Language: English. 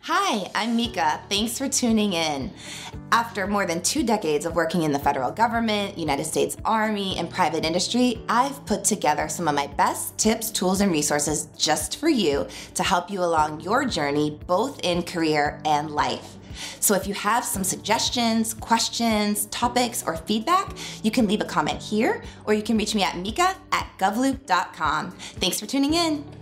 Hi, I'm Mika. Thanks for tuning in. After more than 2 decades of working in the federal government, United States Army, and private industry, I've put together some of my best tips, tools, and resources just for you to help you along your journey, both in career and life. So if you have some suggestions, questions, topics, or feedback, you can leave a comment here, or you can reach me at mika@govloop.com. Thanks for tuning in.